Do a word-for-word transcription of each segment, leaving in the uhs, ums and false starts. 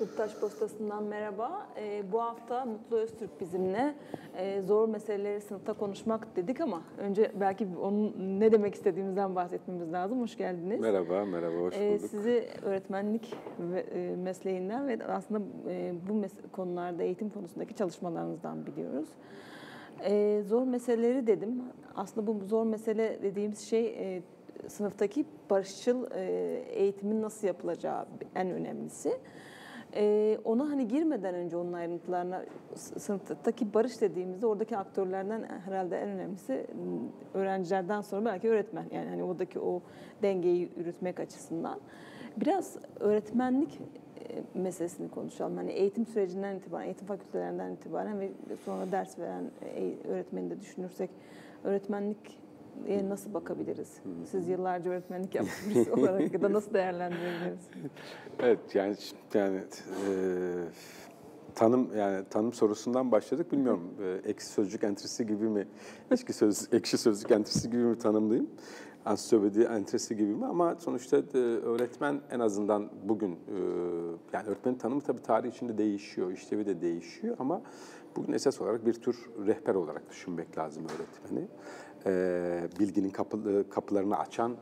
Yurttaş Postası'ndan merhaba. E, bu hafta Mutlu Öztürk bizimle e, zor meseleleri sınıfta konuşmak dedik ama önce belki onun ne demek istediğimizden bahsetmemiz lazım. Hoş geldiniz. Merhaba, merhaba. Hoş bulduk. E, sizi öğretmenlik ve, e, mesleğinden ve aslında e, bu konularda eğitim konusundaki çalışmalarınızdan biliyoruz. E, zor meseleleri dedim. Aslında bu zor mesele dediğimiz şey e, sınıftaki barışçıl e, eğitimin nasıl yapılacağı en önemlisi. Ee, ona hani girmeden önce onun ayrıntılarına, sınıftaki barış dediğimizde oradaki aktörlerden herhalde en önemlisi öğrencilerden sonra belki öğretmen. Yani hani oradaki o dengeyi yürütmek açısından. Biraz öğretmenlik meselesini konuşalım. Hani eğitim sürecinden itibaren, eğitim fakültelerinden itibaren ve sonra ders veren öğretmeni de düşünürsek öğretmenlik E, nasıl bakabiliriz? Siz yıllarca öğretmenlik yaptınız olarak da nasıl değerlendirebiliriz? Evet, yani yani e, tanım yani tanım sorusundan başladık. Bilmiyorum e, ekşi sözcük entrisi gibi mi, ekşi söz ekşi sözlük entrisi gibi mi tanımlayayım? Ansiklopedi entrisi gibi mi? Ama sonuçta e, öğretmen en azından bugün e, yani öğretmenin tanımı tabii tarih içinde değişiyor, işlevi de değişiyor ama bugün esas olarak bir tür rehber olarak düşünmek lazım öğretmeni. E, bilginin kapı, kapılarını açan e,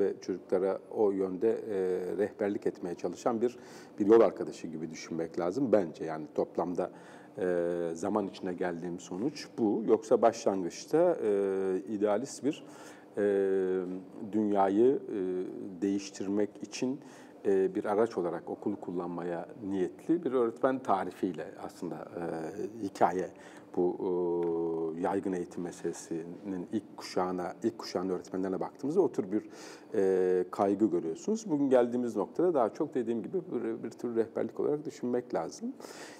ve çocuklara o yönde e, rehberlik etmeye çalışan bir bir yol arkadaşı gibi düşünmek lazım bence. Yani toplamda e, zaman içine geldiğim sonuç bu. Yoksa başlangıçta e, idealist bir e, dünyayı e, değiştirmek için e, bir araç olarak okulu kullanmaya niyetli bir öğretmen tarifiyle aslında e, hikaye. Bu e, yaygın eğitim meselesinin ilk kuşağına, ilk kuşağın öğretmenlerine baktığımızda o tür bir e, kaygı görüyorsunuz. Bugün geldiğimiz noktada daha çok dediğim gibi bir, bir tür rehberlik olarak düşünmek lazım.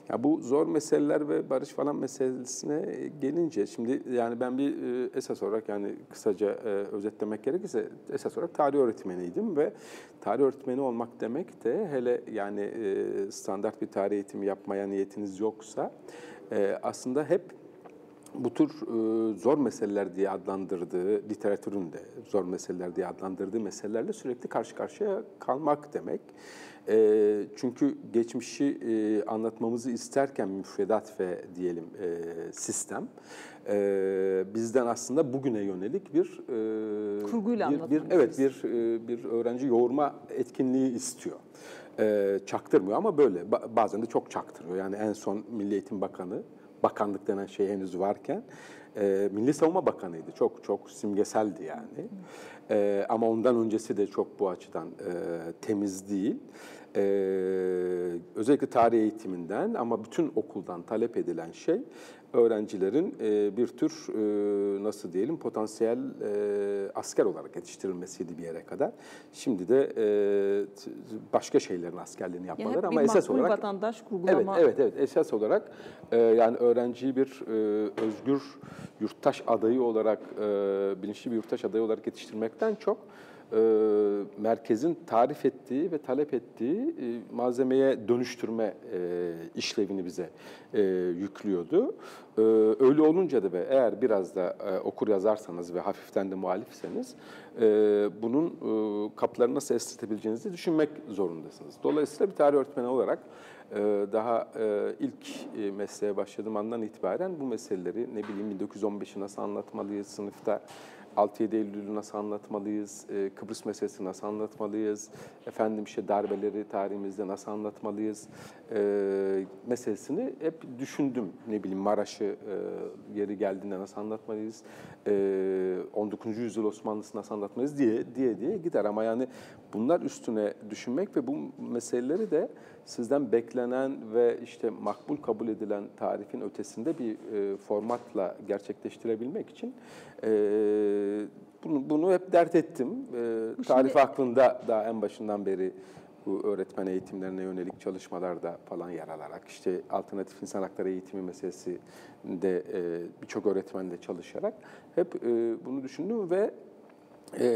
Ya bu zor meseleler ve barış falan meselesine gelince şimdi yani ben bir e, esas olarak yani kısaca e, özetlemek gerekirse esas olarak tarih öğretmeniydim ve tarih öğretmeni olmak demek de hele yani e, standart bir tarih eğitimi yapmaya niyetiniz yoksa Ee, aslında hep bu tür e, zor meseleler diye adlandırdığı, literatürün de zor meseleler diye adlandırdığı meselelerle sürekli karşı karşıya kalmak demek. E, çünkü geçmişi e, anlatmamızı isterken müfredat ve diyelim e, sistem e, bizden aslında bugüne yönelik bir e, kurguyla bir, bir evet bir e, bir öğrenci yoğurma etkinliği istiyor. Çaktırmıyor ama böyle bazen de çok çaktırıyor. Yani en son Milli Eğitim Bakanı, bakanlık denen şey henüz varken e, Milli Savunma Bakanı'ydı. Çok çok simgeseldi yani. E, ama ondan öncesi de çok bu açıdan e, temiz değil. E, özellikle tarih eğitiminden ama bütün okuldan talep edilen şey öğrencilerin e, bir tür e, nasıl diyelim potansiyel e, asker olarak yetiştirilmesiydi bir yere kadar. Şimdi de e, başka şeylerin askerliğini yapmaları yani ama esas olarak vatandaş kurgulama. Evet evet evet esas olarak e, yani öğrenciyi bir e, özgür yurttaş adayı olarak e, bilinçli bir yurttaş adayı olarak yetiştirmekten çok E, merkezin tarif ettiği ve talep ettiği e, malzemeye dönüştürme e, işlevini bize e, yüklüyordu. E, öyle olunca da ve eğer biraz da e, okur yazarsanız ve hafiften de muhalifseniz e, bunun e, kapılarını nasıl esnetebileceğinizi düşünmek zorundasınız. Dolayısıyla bir tarih öğretmeni olarak daha ilk mesleğe başladığım andan itibaren bu meseleleri ne bileyim bin dokuz yüz on beş'i nasıl anlatmalıyız sınıfta, altı yedi Eylül'ü nasıl anlatmalıyız, Kıbrıs meselesini nasıl anlatmalıyız, efendim işte darbeleri tarihimizde nasıl anlatmalıyız meselesini hep düşündüm. Ne bileyim Maraş'ı yeri geldiğinde nasıl anlatmalıyız, on dokuzuncu yüzyıl Osmanlısını nasıl anlatmalıyız diye diye diye gider ama yani bunlar üstüne düşünmek ve bu meseleleri de sizden beklenen ve işte makbul kabul edilen tarifin ötesinde bir e, formatla gerçekleştirebilmek için e, bunu, bunu hep dert ettim. E, tarif şimdi aklında daha en başından beri bu öğretmen eğitimlerine yönelik çalışmalarda falan yer alarak işte alternatif insan hakları eğitimi meselesinde e, birçok öğretmenle çalışarak hep e, bunu düşündüm ve e,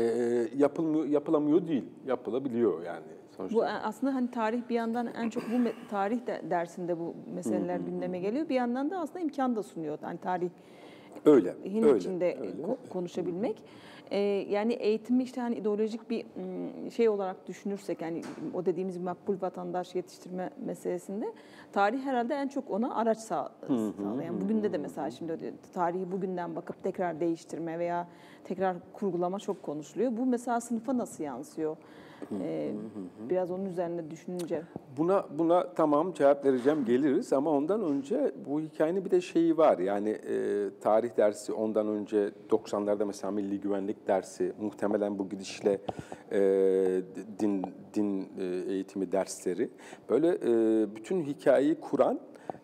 yapılmıyor, yapılamıyor değil, yapılabiliyor yani. Sonuçta. Bu aslında hani tarih bir yandan en çok bu tarih de dersinde bu meseleler gündeme geliyor. Bir yandan da aslında imkan da sunuyor. Hani tarih öyle, öyle, içinde öyle. konuşabilmek. Ee, yani eğitimi işte hani ideolojik bir şey olarak düşünürsek, yani o dediğimiz makbul vatandaş yetiştirme meselesinde tarih herhalde en çok ona araç sağ, sağlayan. Bugün de de mesela şimdi tarihi bugünden bakıp tekrar değiştirme veya tekrar kurgulama çok konuşuluyor. Bu mesela sınıfa nasıl yansıyor? Ee, biraz onun üzerine düşününce. Buna, buna tamam cevap vereceğim, geliriz, ama ondan önce bu hikayenin bir de şeyi var. Yani e, tarih dersi ondan önce doksanlarda mesela milli güvenlik dersi, muhtemelen bu gidişle e, din, din eğitimi dersleri. Böyle e, bütün hikayeyi kuran,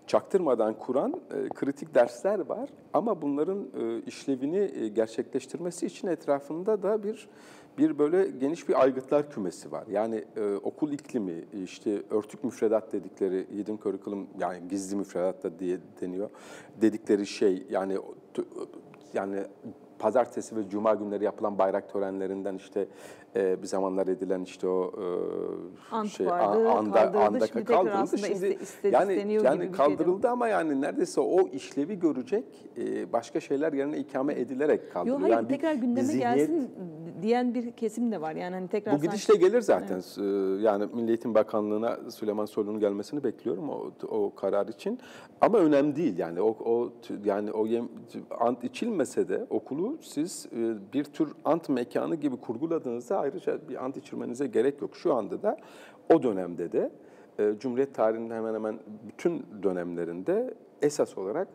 çaktırmadan kuran e, kritik dersler var. Ama bunların e, işlevini e, gerçekleştirmesi için etrafında da bir... Bir böyle geniş bir aygıtlar kümesi var. Yani e, okul iklimi, işte örtük müfredat dedikleri, hidden curriculum, yani gizli müfredat da diye deniyor, dedikleri şey, yani yani pazartesi ve cuma günleri yapılan bayrak törenlerinden işte e, bir zamanlar edilen işte o e, şey vardı, anda kaldırıldı, anda şimdi kaldırıldı. Şimdi iste, yani yani kaldırıldı şey, ama yani neredeyse o işlevi görecek e, başka şeyler yerine ikame edilerek kaldırıldı. Yok, hayır, yani tekrar bir, gündeme zihniyet, gelsin diyen bir kesim de var. Yani hani tekrar bu gidişle sanki... gelir zaten. Evet. Yani Milli Eğitim Bakanlığı'na Süleyman Soylu'nun gelmesini bekliyorum o, o karar için. Ama önemli değil yani. O, o yani o yem, ant içilmese de okulu siz bir tür ant mekanı gibi kurguladığınızda ayrıca bir ant içirmenize gerek yok. Şu anda da o dönemde de Cumhuriyet tarihinin hemen hemen bütün dönemlerinde esas olarak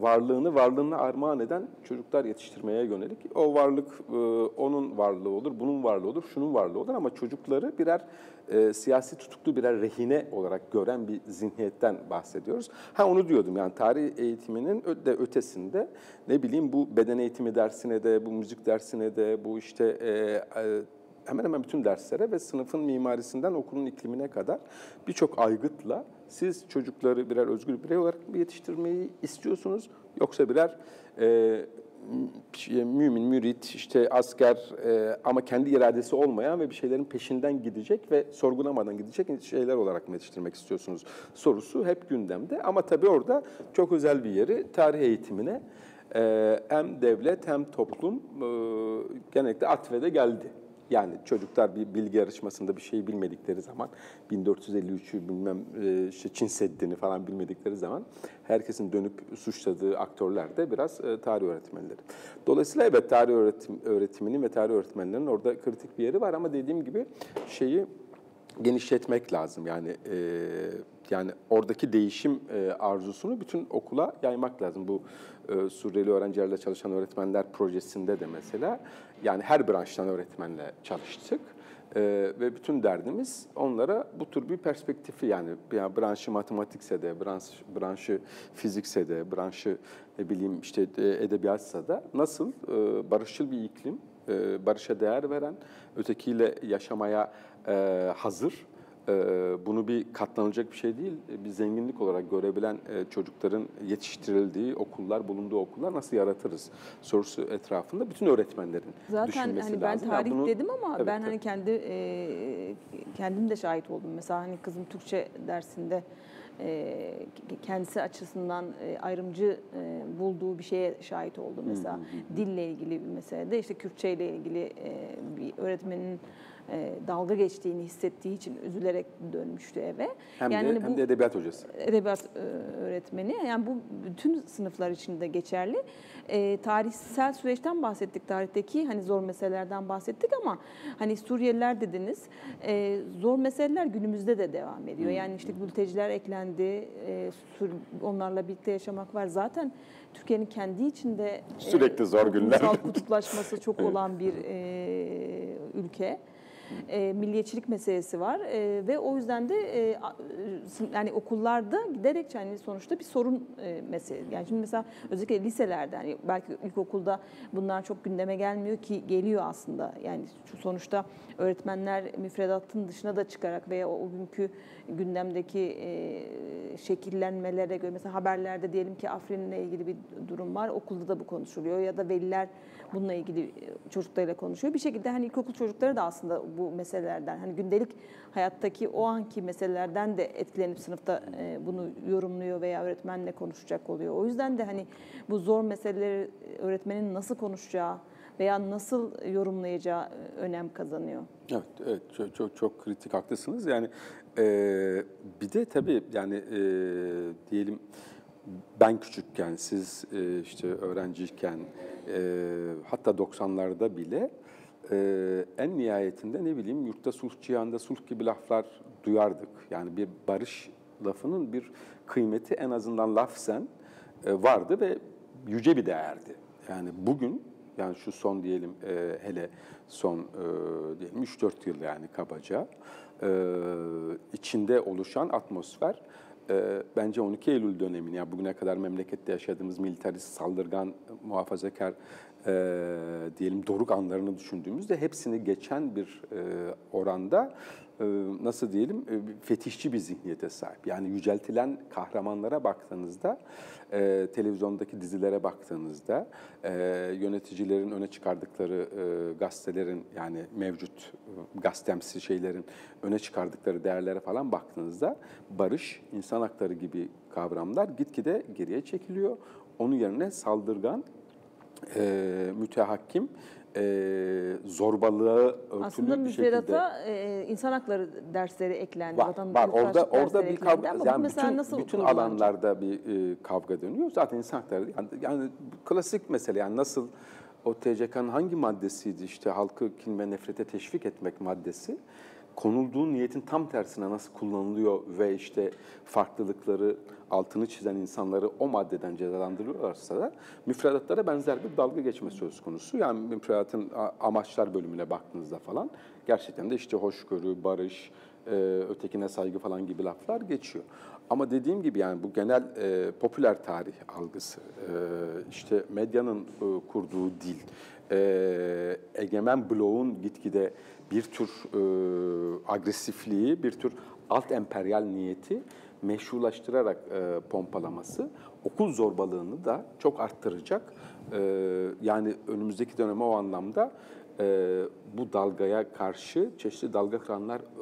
varlığını, varlığına armağan eden çocuklar yetiştirmeye yönelik. O varlık, onun varlığı olur, bunun varlığı olur, şunun varlığı olur, ama çocukları birer e, siyasi tutuklu, birer rehine olarak gören bir zihniyetten bahsediyoruz. Ha, onu diyordum, yani tarih eğitiminin de ötesinde ne bileyim bu beden eğitimi dersine de, bu müzik dersine de, bu işte e, e, hemen hemen bütün derslere ve sınıfın mimarisinden okulun iklimine kadar birçok aygıtla siz çocukları birer özgür birey olarak mı yetiştirmeyi istiyorsunuz, yoksa birer e, mümin, mürit, işte asker e, ama kendi iradesi olmayan ve bir şeylerin peşinden gidecek ve sorgulamadan gidecek şeyler olarak mı yetiştirmek istiyorsunuz sorusu hep gündemde. Ama tabii orada çok özel bir yeri tarih eğitimine e, hem devlet hem toplum e, genellikle atfede geldi. Yani çocuklar bir bilgi yarışmasında bir şeyi bilmedikleri zaman, bin dört yüz elli üç'ü bilmem işte Çin Seddi'ni falan bilmedikleri zaman herkesin dönüp suçladığı aktörler de biraz tarih öğretmenleri. Dolayısıyla evet, tarih öğretim, öğretiminin ve tarih öğretmenlerinin orada kritik bir yeri var, ama dediğim gibi şeyi genişletmek lazım. Yani e, yani oradaki değişim e, arzusunu bütün okula yaymak lazım. Bu e, Suriyeli öğrencilerle çalışan öğretmenler projesinde de mesela, yani her branştan öğretmenle çalıştık e, ve bütün derdimiz onlara bu tür bir perspektifi, yani, yani branşı matematikse de, branş, branşı fizikse de, branşı ne bileyim işte edebiyatsa da, nasıl e, barışçıl bir iklim, e, barışa değer veren, ötekiyle yaşamaya e, hazır, bunu bir katlanılacak bir şey değil, bir zenginlik olarak görebilen çocukların yetiştirildiği okullar, bulunduğu okullar nasıl yaratırız sorusu etrafında bütün öğretmenlerin zaten düşünmesi hani ben lazım. Tarih yani bunu, dedim ama evet, ben hani kendi e, kendim de şahit oldum. Mesela hani kızım Türkçe dersinde e, kendisi açısından e, ayrımcı e, bulduğu bir şeye şahit oldum. Mesela hmm. dille ilgili bir meselede işte Kürtçe ile ilgili e, bir öğretmenin dalga geçtiğini hissettiği için üzülerek dönmüştü eve. Hem, yani de, hem de edebiyat hocası. Edebiyat öğretmeni. Yani bu bütün sınıflar için de geçerli. E, tarihsel süreçten bahsettik. Tarihteki hani zor meselelerden bahsettik, ama hani Suriyeliler dediniz. E, zor meseleler günümüzde de devam ediyor. Yani işte mülteciler eklendi. E, onlarla birlikte yaşamak var. Zaten Türkiye'nin kendi içinde sürekli e, zor günler, kutuplaşması çok olan bir e, ülke. E, milliyetçilik meselesi var e, ve o yüzden de e, yani okullarda giderek yani sonuçta bir sorun e, meselesi. Yani şimdi mesela özellikle liselerde, yani belki ilkokulda bunlar çok gündeme gelmiyor ki, geliyor aslında. Yani sonuçta öğretmenler müfredatın dışına da çıkarak veya o, o günkü gündemdeki e, şekillenmelere göre, mesela haberlerde diyelim ki Afrin'le ilgili bir durum var, okulda da bu konuşuluyor ya da veliler bununla ilgili çocuklarıyla konuşuyor. Bir şekilde hani ilkokul çocukları da aslında bu bu meselelerden, hani gündelik hayattaki o anki meselelerden de etkilenip sınıfta bunu yorumluyor veya öğretmenle konuşacak oluyor. O yüzden de hani bu zor meseleleri öğretmenin nasıl konuşacağı veya nasıl yorumlayacağı önem kazanıyor. Evet, evet, çok çok, çok kritik, haklısınız. Yani e, bir de tabii yani e, diyelim ben küçükken, siz e, işte öğrenciyken, e, hatta doksanlarda bile e, en nihayetinde ne bileyim yurtta sulh, cihanda sulh gibi laflar duyardık. Yani bir barış lafının bir kıymeti en azından lafzen e, vardı ve yüce bir değerdi. Yani bugün, yani şu son diyelim, e, hele son e, diyelim üç dört yıl yani kabaca e, içinde oluşan atmosfer e, bence on iki Eylül dönemini, yani bugüne kadar memlekette yaşadığımız militarist, saldırgan, muhafazakar e, diyelim doruk anlarını düşündüğümüzde hepsini geçen bir e, oranda e, nasıl diyelim e, fetişçi bir zihniyete sahip. Yani yüceltilen kahramanlara baktığınızda, Ee, televizyondaki dizilere baktığınızda, e, yöneticilerin öne çıkardıkları e, gazetelerin, yani mevcut e, gazetemsi şeylerin öne çıkardıkları değerlere falan baktığınızda barış, insan hakları gibi kavramlar gitgide geriye çekiliyor. Onun yerine saldırgan, e, mütehakkim, E, zorbalığı örtülü aslında bir şekilde. Aslında müfredata e, insan hakları dersleri eklendi. Var, var. Orada, orada bir kavga, yani bütün, bütün alanlarda bir e, kavga dönüyor. Zaten insan hakları, yani, yani klasik mesele, yani nasıl o T C K'nın hangi maddesiydi, işte halkı kin ve nefrete teşvik etmek maddesi, konulduğu niyetin tam tersine nasıl kullanılıyor ve işte farklılıkları, altını çizen insanları o maddeden cezalandırılırsa da müfredatlara benzer bir dalga geçme söz konusu. Yani müfredatın amaçlar bölümüne baktığınızda falan gerçekten de işte hoşgörü, barış, ötekine saygı falan gibi laflar geçiyor. Ama dediğim gibi yani bu genel e, popüler tarih algısı, e, işte medyanın e, kurduğu dil, e, egemen bloğun gitgide bir tür e, agresifliği, bir tür alt emperyal niyeti meşrulaştırarak e, pompalaması okul zorbalığını da çok arttıracak. E, yani önümüzdeki döneme o anlamda e, bu dalgaya karşı çeşitli dalga kıranlar e,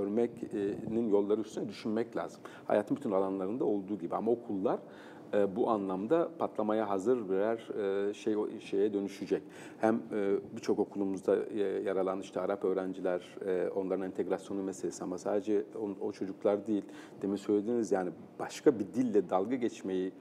örmenin yolları üstüne düşünmek lazım. Hayatın bütün alanlarında olduğu gibi, ama okullar e, bu anlamda patlamaya hazır birer e, şey şeye dönüşecek. Hem e, birçok okulumuzda e, yer alan işte Arap öğrenciler, e, onların entegrasyonu meselesi, ama sadece o, o çocuklar değil. Demin söylediğiniz yani başka bir dille dalga geçmeyi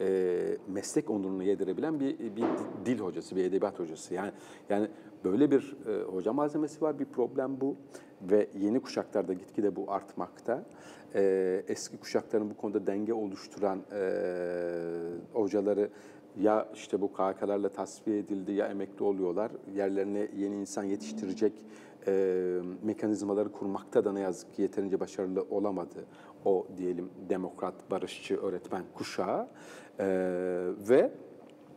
e, meslek onurunu yedirebilen bir, bir dil hocası, bir edebiyat hocası. Yani yani böyle bir e, hoca malzemesi var, bir problem bu ve yeni kuşaklarda gitgide bu artmakta. E, eski kuşakların bu konuda denge oluşturan e, hocaları ya işte bu K K'larla tasfiye edildi, ya emekli oluyorlar. Yerlerine yeni insan yetiştirecek e, mekanizmaları kurmakta da ne yazık ki yeterince başarılı olamadı o diyelim demokrat, barışçı öğretmen kuşağı e, ve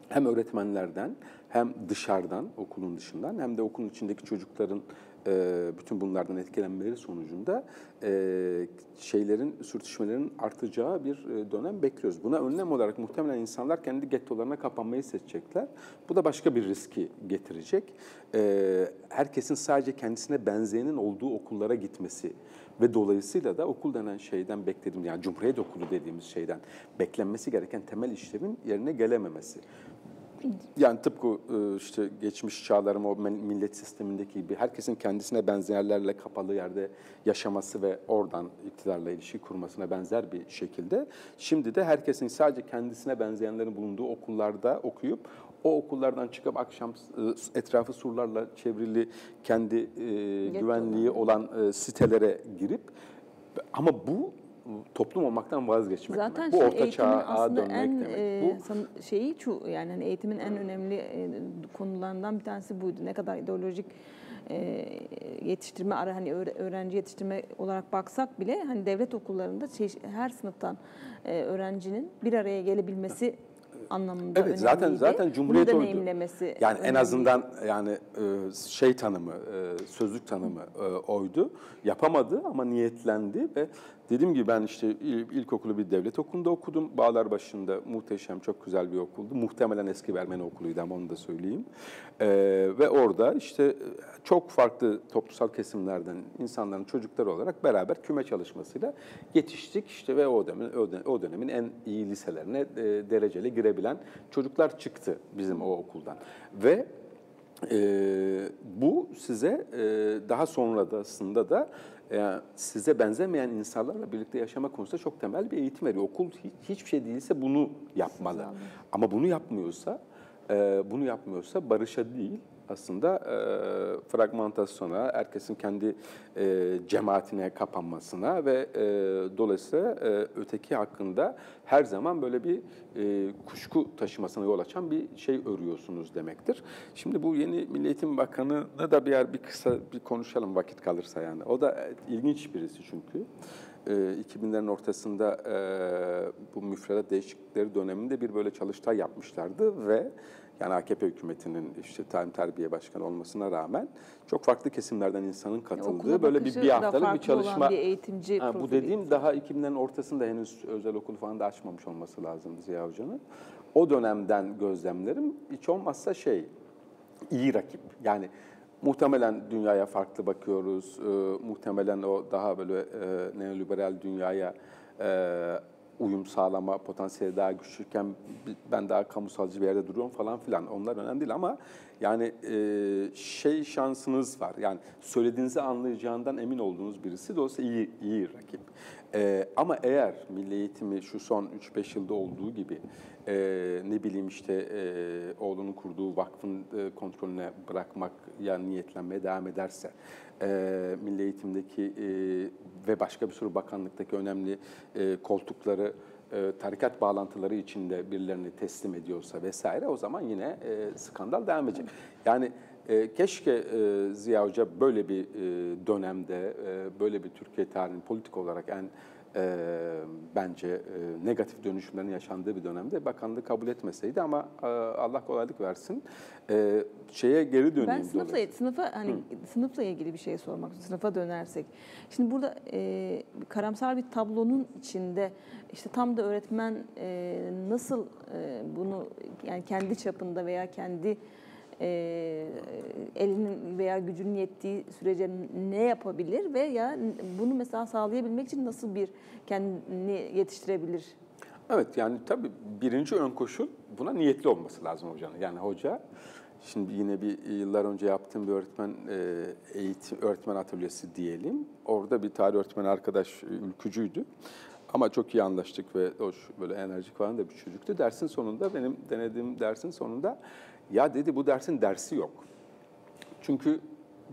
hem öğretmenlerden hem dışarıdan, okulun dışından, hem de okulun içindeki çocukların e, bütün bunlardan etkilenmeleri sonucunda e, şeylerin, sürtüşmelerin artacağı bir dönem bekliyoruz. Buna önlem olarak muhtemelen insanlar kendi gettolarına kapanmayı seçecekler. Bu da başka bir riski getirecek. E, herkesin sadece kendisine benzeyenin olduğu okullara gitmesi ve dolayısıyla da okul denen şeyden bekledim, yani Cumhuriyet Okulu dediğimiz şeyden beklenmesi gereken temel işlerin yerine gelememesi. Yani tıpkı işte geçmiş çağlarım o millet sistemindeki gibi herkesin kendisine benzerlerle kapalı yerde yaşaması ve oradan iktidarla ilişki kurmasına benzer bir şekilde şimdi de herkesin sadece kendisine benzeyenlerin bulunduğu okullarda okuyup o okullardan çıkıp akşam etrafı surlarla çevrili kendi e, güvenliği olan e, sitelere girip, ama bu toplum olmaktan vazgeçmek zaten demek. Bu orta çağa dönmek en, demek. E, bu şeyi şu, yani hani eğitimin en önemli e, konularından bir tanesi buydu. Ne kadar ideolojik e, yetiştirme ara hani öğrenci yetiştirme olarak baksak bile hani devlet okullarında şey, her sınıftan e, öğrencinin bir araya gelebilmesi anlamında evet, önemliydi. Zaten zaten Cumhuriyet oydu. Yani önemli. En azından yani şey tanımı, sözlük tanımı oydu. Yapamadı ama niyetlendi ve Dediğim gibi ben işte ilkokulu bir devlet okulunda okudum. Bağlarbaşı'nda muhteşem, çok güzel bir okuldu. Muhtemelen eski bir Ermeni okuluydu ama onu da söyleyeyim. Ee, ve orada işte çok farklı toplumsal kesimlerden insanların çocukları olarak beraber küme çalışmasıyla yetiştik. İşte ve o dönemin, o dönemin en iyi liselerine e, derecele girebilen çocuklar çıktı bizim o okuldan. Ve e, bu size e, daha sonra da aslında da Yani size benzemeyen insanlarla birlikte yaşama konusunda çok temel bir eğitim veriyor. Okul hiçbir şey değilse bunu yapmalı. Ama bunu yapmıyorsa, bunu yapmıyorsa barışa değil, aslında e, fragmentasyona, herkesin kendi e, cemaatine kapanmasına ve e, dolayısıyla e, öteki hakkında her zaman böyle bir e, kuşku taşımasına yol açan bir şey örüyorsunuz demektir. Şimdi bu yeni Milli Eğitim Bakanı'nı da bir yer bir kısa bir konuşalım vakit kalırsa yani. O da ilginç birisi çünkü. iki binlerin ortasında bu müfredat değişiklikleri döneminde bir böyle çalıştay yapmışlardı ve yani A K P hükümetinin işte Talim Terbiye Başkanı olmasına rağmen çok farklı kesimlerden insanın katıldığı böyle bir, bir haftalık bir çalışma. Bir eğitimci ha, bu dediğim daha iki binlerin ortasında, henüz özel okul falan da açmamış olması lazım Ziya Avcı'nın. O dönemden gözlemlerim hiç olmazsa şey, iyi rakip yani. Muhtemelen dünyaya farklı bakıyoruz, e, muhtemelen o daha böyle e, neoliberal dünyaya e, uyum sağlama potansiyeli daha güçlüyken ben daha kamusalcı bir yerde duruyorum falan filan. Onlar önemli değil ama yani e, şey şansınız var, yani söylediğinizi anlayacağından emin olduğunuz birisi, dolayısıyla iyi, iyi rakip. E, ama eğer milli eğitimi şu son üç beş yılda olduğu gibi e, ne bileyim işte e, oğlunun kurduğu vakfın e, kontrolüne bırakmak ya niyetlenmeye devam ederse, e, milli eğitimdeki e, ve başka bir sürü bakanlıktaki önemli e, koltukları tarikat bağlantıları içinde birilerini teslim ediyorsa vesaire, o zaman yine e, skandal devam edecek. Yani e, keşke e, Ziya Hoca böyle bir e, dönemde, e, böyle bir Türkiye tarihinin politik olarak en e, bence e, negatif dönüşümlerin yaşandığı bir dönemde bakanlığı kabul etmeseydi ama e, Allah kolaylık versin. E, şeye geri döneyim. Ben sınıfla, sınıfa, hani, Hı. sınıfla ilgili bir şey sormak istiyorum. Sınıfa dönersek. Şimdi burada e, karamsar bir tablonun içinde işte tam da öğretmen e, nasıl e, bunu yani kendi çapında veya kendi e, elinin veya gücünün yettiği sürece ne yapabilir veya bunu mesela sağlayabilmek için nasıl bir kendini yetiştirebilir? Evet, yani tabii birinci ön koşul buna niyetli olması lazım hocanın. Yani hoca, şimdi yine bir yıllar önce yaptığım bir öğretmen eğitim, öğretmen atölyesi diyelim. Orada bir tarih öğretmeni arkadaş ülkücüydü. Ama çok iyi anlaştık ve hoş, böyle enerjik falan da bir çocuktu. Dersin sonunda, benim denediğim dersin sonunda, ya dedi bu dersin dersi yok. Çünkü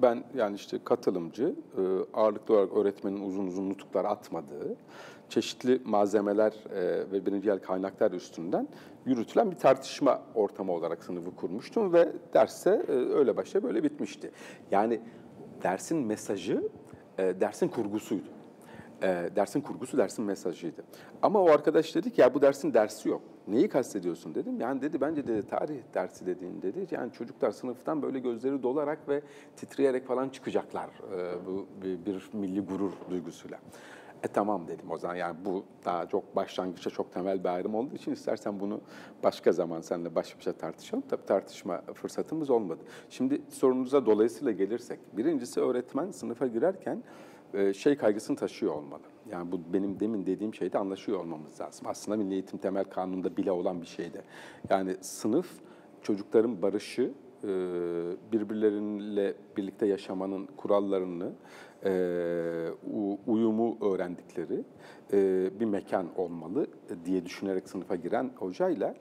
ben yani işte katılımcı, ağırlıklı olarak öğretmenin uzun uzun nutuklar atmadığı, çeşitli malzemeler ve birincil kaynaklar üstünden yürütülen bir tartışma ortamı olarak sınıfı kurmuştum ve derse öyle başla böyle bitmişti. Yani dersin mesajı, dersin kurgusuydu. E, dersin kurgusu, dersin mesajıydı. Ama o arkadaş dedi ki ya bu dersin dersi yok. Neyi kastediyorsun dedim. Yani dedi bence dedi tarih dersi dediğin dedi. Yani çocuklar sınıftan böyle gözleri dolarak ve titreyerek falan çıkacaklar. E, bu bir, bir milli gurur duygusuyla. E tamam dedim o zaman, yani bu daha çok başlangıçta çok temel bir ayrım olduğu için istersen bunu başka zaman seninle baş başa tartışalım. Tabii tartışma fırsatımız olmadı. Şimdi sorunuza dolayısıyla gelirsek. Birincisi öğretmen sınıfa girerken şey kaygısını taşıyor olmalı. Yani bu benim demin dediğim şeyde anlaşıyor olmamız lazım. Aslında Milli Eğitim Temel Kanunu'nda bile olan bir şeydi. Yani sınıf, çocukların barışı, birbirleriyle birlikte yaşamanın kurallarını, uyumu öğrendikleri bir mekan olmalı diye düşünerek sınıfa giren hocayla,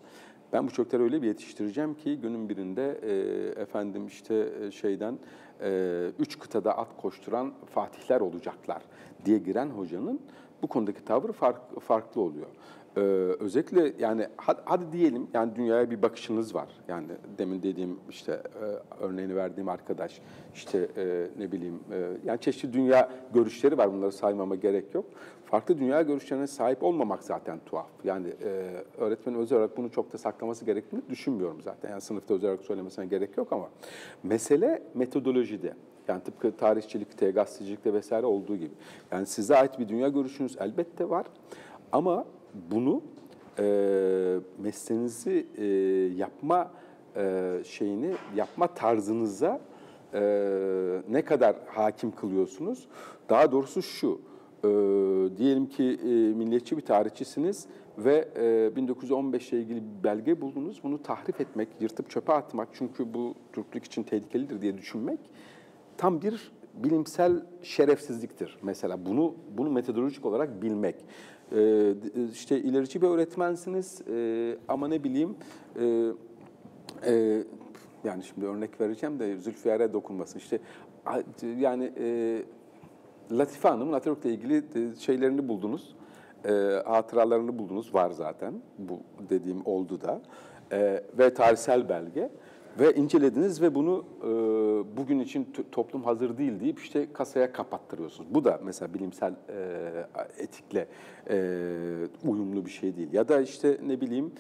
ben bu çocukları öyle bir yetiştireceğim ki günün birinde e, efendim işte şeyden e, üç kıtada at koşturan fatihler olacaklar diye giren hocanın bu konudaki tavrı fark, farklı oluyor. E, özellikle yani hadi, hadi diyelim yani dünyaya bir bakışınız var. Yani demin dediğim işte e, örneğini verdiğim arkadaş işte e, ne bileyim e, yani çeşitli dünya görüşleri var, bunları saymama gerek yok. Farklı dünya görüşlerine sahip olmamak zaten tuhaf. Yani e, öğretmenin özel olarak bunu çok da saklaması gerektiğini düşünmüyorum zaten. Yani sınıfta özel olarak söylemesine gerek yok ama mesele metodolojide. Yani tıpkı tarihçilikte, gazetecilikte vesaire olduğu gibi. Yani size ait bir dünya görüşünüz elbette var. Ama bunu e, mesleğinizi e, yapma e, şeyini, yapma tarzınıza e, ne kadar hakim kılıyorsunuz? Daha doğrusu şu, e, diyelim ki e, milliyetçi bir tarihçisiniz ve e, bin dokuz yüz on beş ile ilgili bir belge buldunuz. Bunu tahrif etmek, yırtıp çöpe atmak, çünkü bu Türklük için tehlikelidir diye düşünmek tam bir bilimsel şerefsizliktir. Mesela bunu bunu metodolojik olarak bilmek. Ee, işte ilerici bir öğretmensiniz ee, ama ne bileyim e, e, yani şimdi örnek vereceğim de Zülfiyar'a dokunmasın. İşte yani e, Latife Hanım'ın Atatürk'le ilgili şeylerini buldunuz. E, hatıralarını buldunuz. Var zaten. Bu dediğim oldu da. E, ve tarihsel belge. Ve incelediniz ve bunu e, bugün için toplum hazır değil deyip işte kasaya kapattırıyorsunuz. Bu da mesela bilimsel e, etikle e, uyumlu bir şey değil. Ya da işte ne bileyim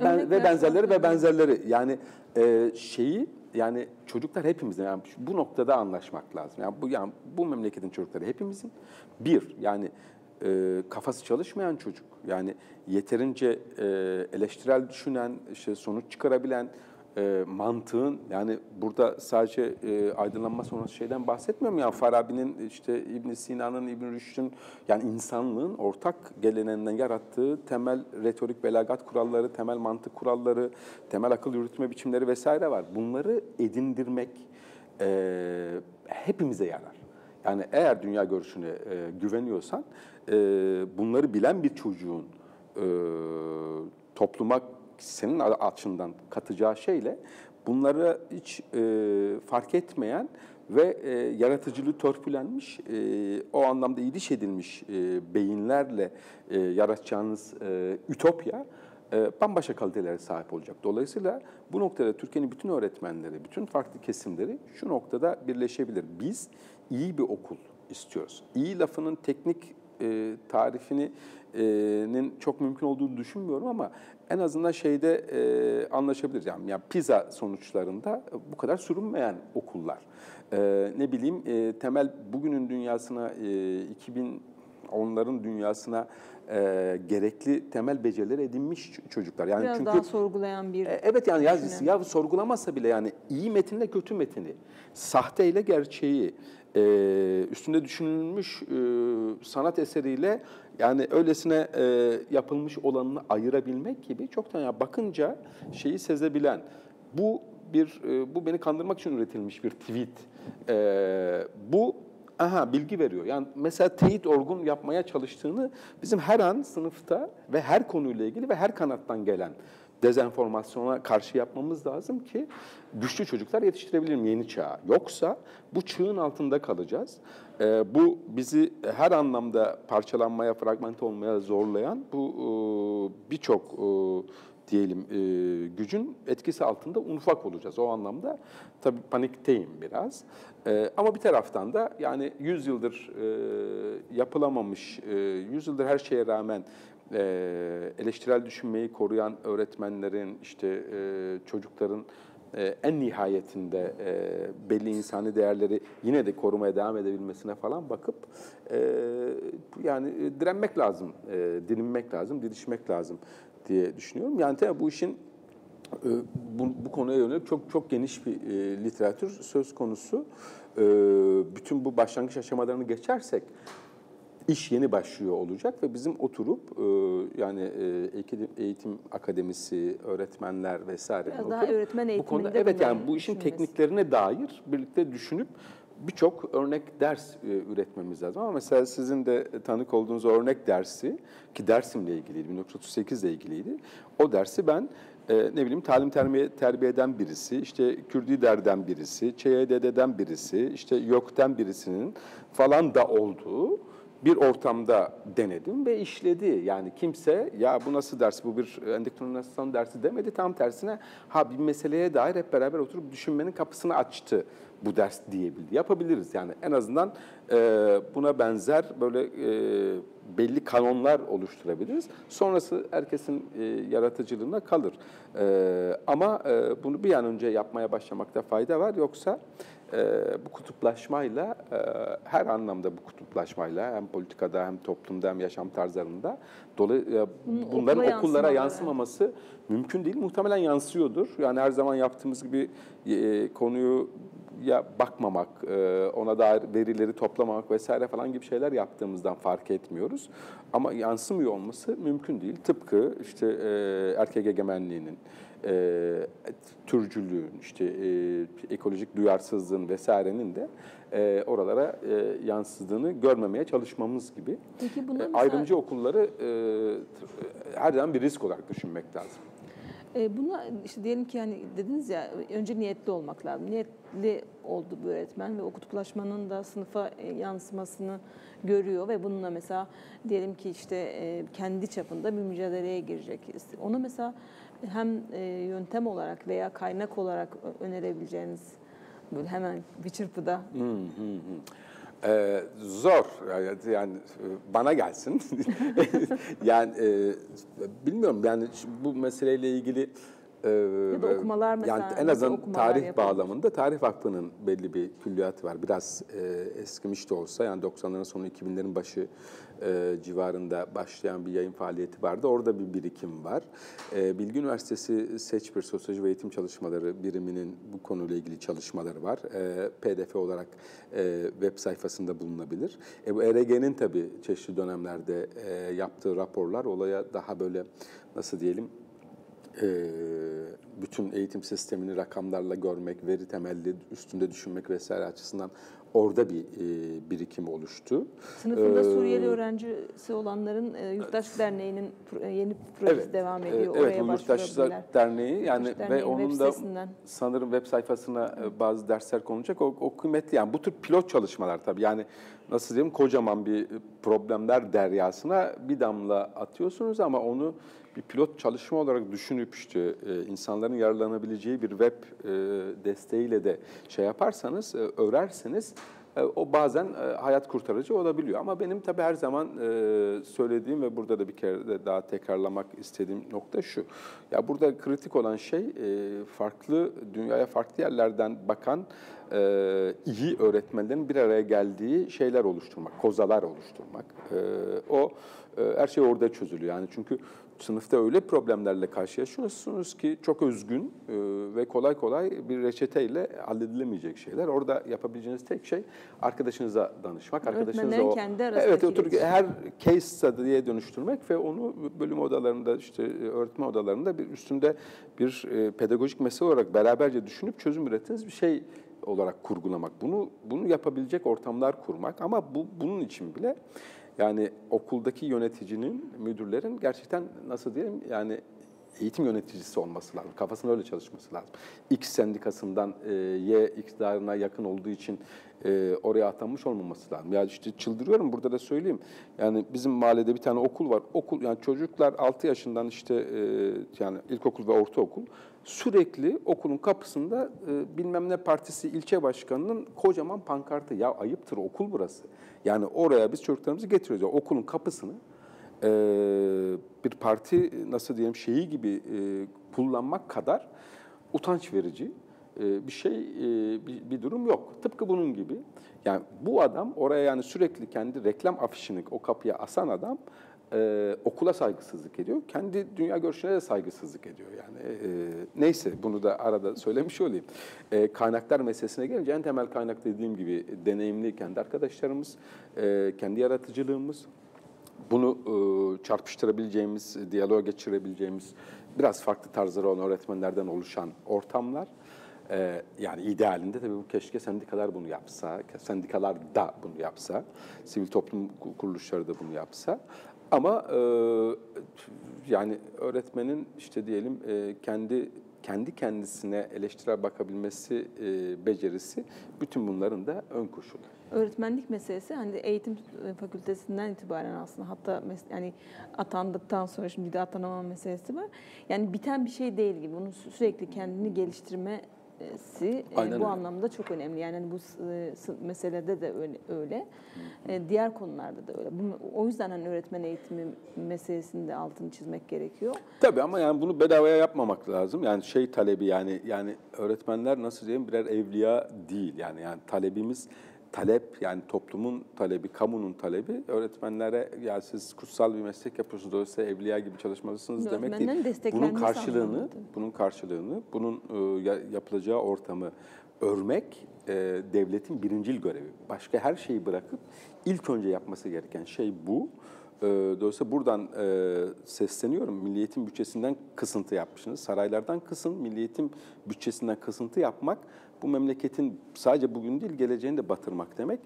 ben, ve benzerleri ve benzerleri. Yani e, şeyi yani çocuklar hepimizin, yani bu noktada anlaşmak lazım. Yani bu, yani bu memleketin çocukları hepimizin. Bir yani e, kafası çalışmayan çocuk, yani yeterince e, eleştirel düşünen, işte sonuç çıkarabilen, E, mantığın, yani burada sadece e, aydınlanma sonrası şeyden bahsetmiyorum ya, Farabi'nin, işte İbn Sina'nın, İbn Rüşd'ün, yani insanlığın ortak geleneğinden yarattığı temel retorik belagat kuralları, temel mantık kuralları, temel akıl yürütme biçimleri vesaire var. Bunları edindirmek e, hepimize yarar. Yani eğer dünya görüşüne e, güveniyorsan e, bunları bilen bir çocuğun e, topluma senin açından katacağı şeyle bunları hiç e, fark etmeyen ve e, yaratıcılığı törpülenmiş, e, o anlamda iliş edilmiş e, beyinlerle e, yaratacağınız e, ütopya e, bambaşka kalitelere sahip olacak. Dolayısıyla bu noktada Türkiye'nin bütün öğretmenleri, bütün farklı kesimleri şu noktada birleşebilir. Biz iyi bir okul istiyoruz. İyi lafının teknik e, tarifini nin çok mümkün olduğunu düşünmüyorum ama en azından şeyde e, anlaşabiliriz. Yani, yani PISA sonuçlarında bu kadar sürünmeyen okullar. E, ne bileyim e, temel bugünün dünyasına, e, iki bin onların dünyasına e, gerekli temel becerileri edinmiş çocuklar. Yani biraz çünkü, daha sorgulayan bir... E, evet yani ya, ya sorgulamasa bile yani iyi metinle kötü metini, sahte ile gerçeği, e, üstünde düşünülmüş e, sanat eseriyle yani öylesine e, yapılmış olanını ayırabilmek gibi çoktan ya bakınca şeyi sezebilen, bu bir e, bu beni kandırmak için üretilmiş bir tweet. E, bu aha bilgi veriyor. Yani mesela teyit orgun yapmaya çalıştığını bizim her an sınıfta ve her konuyla ilgili ve her kanattan gelen dezenformasyona karşı yapmamız lazım ki güçlü çocuklar yetiştirebilirim yeni çağa. Yoksa bu çığın altında kalacağız. Ee, bu bizi her anlamda parçalanmaya, fragmente olmaya zorlayan bu e, birçok e, diyelim e, gücün etkisi altında unufak olacağız. O anlamda tabii panikteyim biraz. E, ama bir taraftan da yani yüz yıldır e, yapılamamış, e, yüz yıldır her şeye rağmen Ee, eleştirel düşünmeyi koruyan öğretmenlerin, işte e, çocukların e, en nihayetinde e, belli insani değerleri yine de korumaya devam edebilmesine falan bakıp e, yani direnmek lazım, e, dilinmek lazım, didişmek lazım diye düşünüyorum. Yani tabii bu işin e, bu, bu konuya yönelik çok çok geniş bir e, literatür söz konusu. E, bütün bu başlangıç aşamalarını geçersek İş yeni başlıyor olacak ve bizim oturup yani eğitim akademisi, öğretmenler vesaire biraz daha öğretmen eğitiminde bu konuda, evet yani bu işin tekniklerine dair birlikte düşünüp birçok örnek ders üretmemiz lazım. Ama mesela sizin de tanık olduğunuz örnek dersi, ki dersimle ilgiliydi, bin dokuz yüz otuz sekiz ile ilgiliydi. O dersi ben Ee, ne bileyim talim terbiye, terbiyeden birisi, işte Kürdider'den birisi, Ç Y D'den birisi, işte YÖK'ten birisinin falan da olduğu bir ortamda denedim ve işledi. Yani kimse ya bu nasıl ders, bu bir endokrinasyon dersi demedi. Tam tersine ha bir meseleye dair hep beraber oturup düşünmenin kapısını açtı bu ders diyebildi. Yapabiliriz yani en azından buna benzer böyle belli kanonlar oluşturabiliriz. Sonrası herkesin yaratıcılığına kalır. Ama bunu bir an önce yapmaya başlamakta fayda var. Yoksa bu kutuplaşmayla, her anlamda bu kutuplaşmayla, hem politikada hem toplumda hem yaşam tarzlarında bunların okullara yansımaması mümkün değil. Muhtemelen yansıyordur. Yani her zaman yaptığımız gibi konuyu ya bakmamak, ona dair verileri toplamamak vesaire falan gibi şeyler yaptığımızdan fark etmiyoruz. Ama yansımıyor olması mümkün değil. Tıpkı işte erkek egemenliğinin, türcülüğün, işte ekolojik duyarsızlığın vesairenin de oralara yansıdığını görmemeye çalışmamız gibi. Peki buna ayrımcı okulları her zaman bir risk olarak düşünmek lazım. Buna işte diyelim ki, yani dediniz ya, önce niyetli olmak lazım. Niyetli oldu bu öğretmen ve o kutuplaşmanın da sınıfa yansımasını görüyor ve bununla mesela diyelim ki işte kendi çapında bir mücadeleye girecek. Onu mesela hem yöntem olarak veya kaynak olarak önerebileceğiniz, böyle hemen bir çırpıda. Hmm, hmm, hmm. Ee, zor yani, bana gelsin yani e, bilmiyorum yani bu meseleyle ilgili e, ya da okumalar mesela, yani en azından tarih yapalım. Bağlamında Tarih Vakfı'nın belli bir külliyatı var, biraz e, eskimiş de olsa, yani doksanların sonu iki binlerin başı e, civarında başlayan bir yayın faaliyeti vardı, orada bir birikim var. E, Bilgi Üniversitesi Seçbir Sosyoloji ve Eğitim Çalışmaları biriminin bu konuyla ilgili çalışmaları var. E, P D F olarak e, web sayfasında bulunabilir. E, bu E R G'nin tabii çeşitli dönemlerde e, yaptığı raporlar olaya daha böyle, nasıl diyelim, bütün eğitim sistemini rakamlarla görmek, veri temelli üstünde düşünmek vesaire açısından orada bir birikim oluştu. Sınıfında ee, Suriyeli öğrencisi olanların Yurttaş Derneği'nin yeni projesi evet, devam ediyor. Evet, oraya Yurttaş Derneği yani Yurttaş Derneği ve onun da sanırım web sayfasına bazı dersler konulacak. O, o kıymetli yani, bu tür pilot çalışmalar tabii yani, nasıl diyeyim, kocaman bir problemler deryasına bir damla atıyorsunuz ama onu bir pilot çalışma olarak düşünüp işte insanların yararlanabileceği bir web desteğiyle de şey yaparsanız, örerseniz, o bazen hayat kurtarıcı olabiliyor. Ama benim tabii her zaman söylediğim ve burada da bir kere daha tekrarlamak istediğim nokta şu. Ya burada kritik olan şey, farklı dünyaya farklı yerlerden bakan iyi öğretmenlerin bir araya geldiği şeyler oluşturmak, kozalar oluşturmak. O her şey orada çözülüyor. Yani çünkü sınıfta öyle problemlerle karşılaşıyorsunuz ki çok özgün ve kolay kolay bir reçeteyle halledilemeyecek şeyler. Orada yapabileceğiniz tek şey arkadaşınıza danışmak, arkadaşınıza o evet oturup her case study'ye dönüştürmek ve onu bölüm odalarında, işte öğretmen odalarında bir üstünde bir pedagojik mesele olarak beraberce düşünüp çözüm ürettiğiniz bir şey olarak kurgulamak. Bunu bunu yapabilecek ortamlar kurmak ama bu bunun için bile yani okuldaki yöneticinin, müdürlerin gerçekten nasıl diyelim yani eğitim yöneticisi olması lazım. Kafasına öyle çalışması lazım. X sendikasından e, Y iktidarına yakın olduğu için e, oraya atanmış olmaması lazım. Ya işte çıldırıyorum, burada da söyleyeyim. Yani bizim mahallede bir tane okul var. Okul yani çocuklar altı yaşından işte e, yani ilkokul ve ortaokul sürekli okulun kapısında e, bilmem ne partisi ilçe başkanının kocaman pankartı. Ya ayıptır, okul burası. Yani oraya biz çocuklarımızı getiriyoruz. Yani okulun kapısını e, bir parti nasıl diyeyim şeyi gibi e, kullanmak kadar utanç verici e, bir şey, e, bir, bir durum yok. Tıpkı bunun gibi. Yani bu adam oraya yani sürekli kendi reklam afişini o kapıya asan adam Ee, okula saygısızlık ediyor. Kendi dünya görüşüne de saygısızlık ediyor. Yani e, neyse, bunu da arada söylemiş olayım. E, kaynaklar meselesine gelince en temel kaynak dediğim gibi deneyimli kendi arkadaşlarımız, e, kendi yaratıcılığımız, bunu e, çarpıştırabileceğimiz, diyaloğa geçirebileceğimiz biraz farklı tarzları olan öğretmenlerden oluşan ortamlar. Ee, yani idealinde tabii bu, keşke sendikalar bunu yapsa, sendikalar da bunu yapsa, sivil toplum kuruluşları da bunu yapsa. Ama e, yani öğretmenin işte diyelim e, kendi kendi kendisine eleştirel bakabilmesi e, becerisi bütün bunların da ön koşulu. Öğretmenlik meselesi hani eğitim fakültesinden itibaren aslında, hatta yani atandıktan sonra şimdi de atanamama meselesi var. Yani biten bir şey değil gibi. Bunun sürekli kendini geliştirme bu anlamda çok önemli. Yani bu meselede de öyle. Diğer konularda da öyle. O yüzden hani öğretmen eğitimi meselesinde altını çizmek gerekiyor. Tabii ama yani bunu bedavaya yapmamak lazım. Yani şey talebi yani yani öğretmenler nasıl diyeyim birer evliya değil. Yani yani talebimiz talep yani toplumun talebi, kamunun talebi öğretmenlere ya siz kutsal bir meslek yapıyorsunuz, dolayısıyla evliya gibi çalışmalısınız demek değil. Bunun karşılığını, bunun karşılığını, bunun yapılacağı ortamı örmek devletin birincil görevi. Başka her şeyi bırakıp ilk önce yapması gereken şey bu. Dolayısıyla buradan sesleniyorum. Milli Eğitim bütçesinden kısıntı yapmışsınız. Saraylardan kısın, Milli Eğitim bütçesinden kısıntı yapmak bu memleketin sadece bugün değil geleceğini de batırmak demek.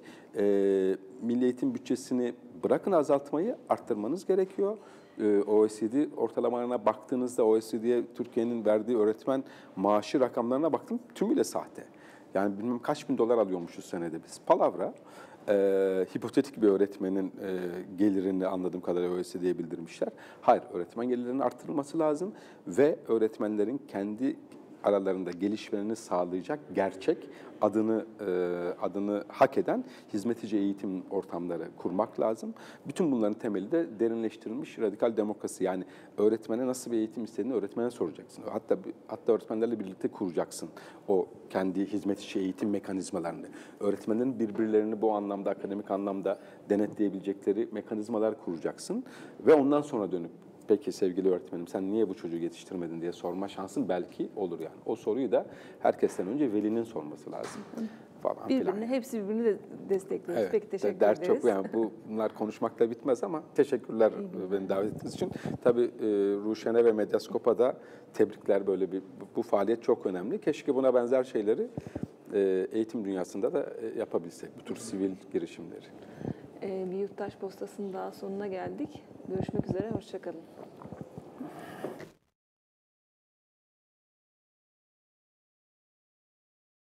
Milli Eğitim bütçesini bırakın azaltmayı, arttırmanız gerekiyor. O E C D ortalamalarına baktığınızda O E C D'ye Türkiye'nin verdiği öğretmen maaşı rakamlarına baktım tümüyle sahte. Yani bilmem kaç bin dolar alıyormuşuz senede biz. Palavra. E, hipotetik bir öğretmenin e, gelirini anladığım kadarıyla O E C D'ye bildirmişler. Hayır, öğretmen gelirlerinin artırılması lazım ve öğretmenlerin kendi aralarında gelişmelerini sağlayacak gerçek adını e, adını hak eden hizmetici eğitim ortamları kurmak lazım. Bütün bunların temeli de derinleştirilmiş radikal demokrasi. Yani öğretmene nasıl bir eğitim istediğini öğretmene soracaksın. Hatta hatta öğretmenlerle birlikte kuracaksın o kendi hizmetçi eğitim mekanizmalarını. Öğretmenlerin birbirlerini bu anlamda akademik anlamda denetleyebilecekleri mekanizmalar kuracaksın ve ondan sonra dönüp peki sevgili öğretmenim sen niye bu çocuğu yetiştirmedin diye sorma şansın belki olur yani. O soruyu da herkesten önce velinin sorması lazım. Falan birbirini, falan. Hepsi birbirini de destekliyoruz. Evet, peki teşekkür der ederiz. Çok, yani bu, bunlar konuşmakla bitmez ama teşekkürler beni davet ettiğiniz için. Tabii e, Ruşen'e ve Medyaskop'a da tebrikler böyle bir bu faaliyet çok önemli. Keşke buna benzer şeyleri e, eğitim dünyasında da e, yapabilsek bu tür sivil girişimleri. Bir Yurttaş Postası'nın daha sonuna geldik. Görüşmek üzere, hoşça kalın.